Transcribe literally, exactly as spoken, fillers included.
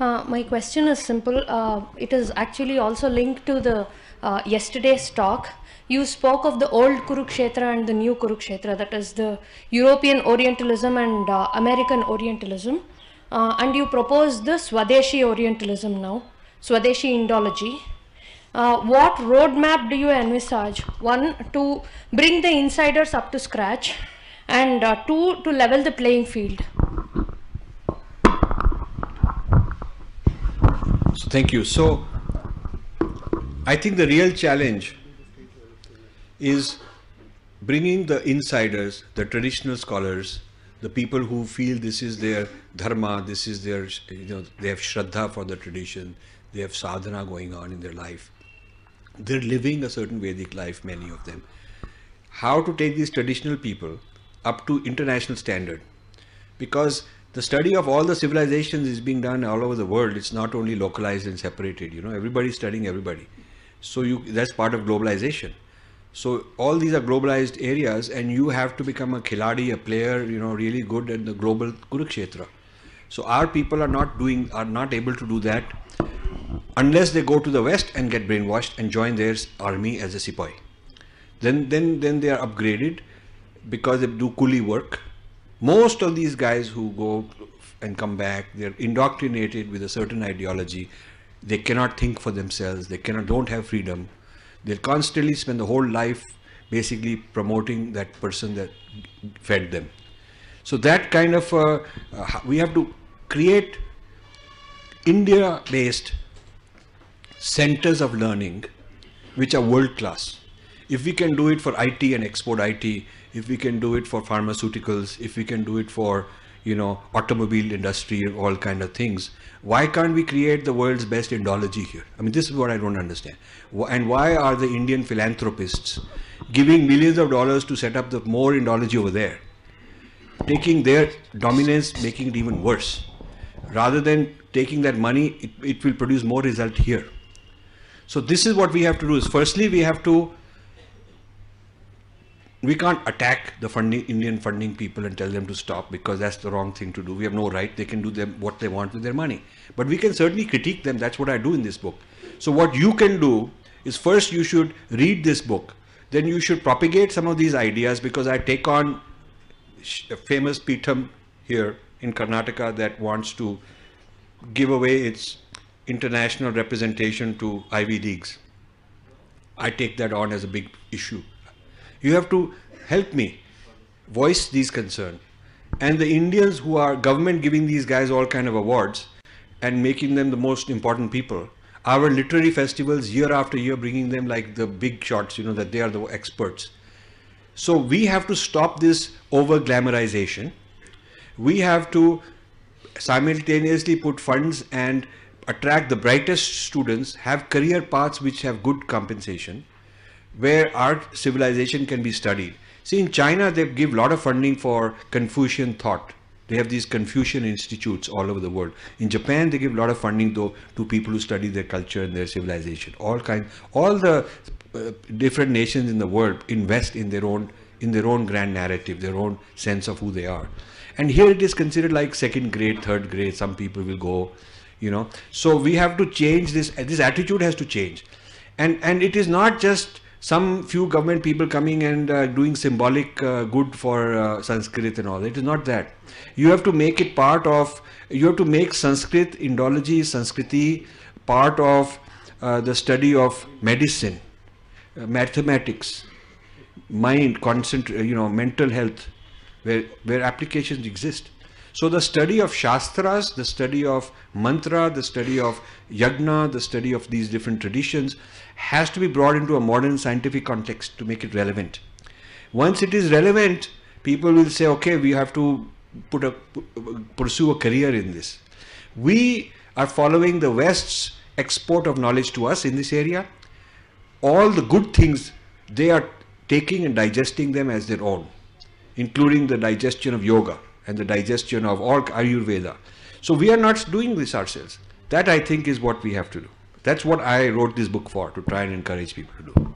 Uh, my question is simple. Uh, it is actually also linked to the uh, yesterday's talk. You spoke of the old Kurukshetra and the new Kurukshetra, that is the European Orientalism and uh, American Orientalism, uh, and you proposed the Swadeshi Orientalism now, Swadeshi Indology. Uh, what roadmap do you envisage? One, to bring the insiders up to scratch, and uh, two, to level the playing field. So thank you. So I think the real challenge is bringing the insiders, the traditional scholars, the people who feel this is their dharma, this is their, you know, they have shraddha for the tradition, they have sadhana going on in their life. They're living a certain Vedic life, many of them. How to take these traditional people up to international standard? Because the study of all the civilizations is being done all over the world. It's not only localized and separated, you know, everybody's studying everybody. So you, that's part of globalization. So all these are globalized areas, and you have to become a khiladi, a player, you know, really good at the global Kurukshetra. So our people are not doing, are not able to do that unless they go to the West and get brainwashed and join their army as a sepoy. Then, then, then they are upgraded because they do coolie work. Most of these guys who go and come back, they're indoctrinated with a certain ideology. They cannot think for themselves. They cannot, don't have freedom. They'll constantly spend the whole life basically promoting that person that fed them. So that kind of, uh, uh, we have to create India-based centers of learning, which are world-class. If we can do it for I T and export I T, if we can do it for pharmaceuticals, if we can do it for, you know, automobile industry, all kind of things, why can't we create the world's best Indology here? I mean, this is what I don't understand. And why are the Indian philanthropists giving millions of dollars to set up the more Indology over there, taking their dominance, making it even worse? Rather than taking that money, it, it will produce more result here. So this is what we have to do is, firstly, we have to, we can't attack the funding, Indian funding people and tell them to stop, because that's the wrong thing to do. We have no right. They can do them what they want with their money. But we can certainly critique them. That's what I do in this book. So what you can do is, first you should read this book. Then you should propagate some of these ideas, because I take on a famous Peetham here in Karnataka that wants to give away its international representation to Ivy Leagues. I take that on as a big issue. You have to help me voice these concerns. And the Indians who are government giving these guys all kind of awards and making them the most important people, our literary festivals year after year bringing them like the big shots, you know, that they are the experts. So we have to stop this over glamorization. We have to simultaneously put funds and attract the brightest students, have career paths which have good compensation, where our civilization can be studied. See, in China, they give a lot of funding for Confucian thought. They have these Confucian institutes all over the world. In Japan, they give a lot of funding, though, to people who study their culture and their civilization. All kind, all the uh, different nations in the world invest in their own, in their own grand narrative, their own sense of who they are. And here it is considered like second grade, third grade. Some people will go, you know. So we have to change this. This attitude has to change, and and it is not just some few government people coming and uh, doing symbolic uh, good for uh, Sanskrit and all. It is not that. You have to make it part of, you have to make Sanskrit, Indology, Sanskriti part of uh, the study of medicine, uh, mathematics, mind, concentrate, you know, mental health, where, where applications exist. So the study of shastras, the study of mantra, the study of yagna, the study of these different traditions has to be brought into a modern scientific context to make it relevant. Once it is relevant, people will say, okay, we have to put a, pursue a career in this. We are following the West's export of knowledge to us in this area. All the good things, they are taking and digesting them as their own, including the digestion of yoga and the digestion of all Ayurveda. So we are not doing this ourselves. That, I think, is what we have to do. That's what I wrote this book for, to try and encourage people to do.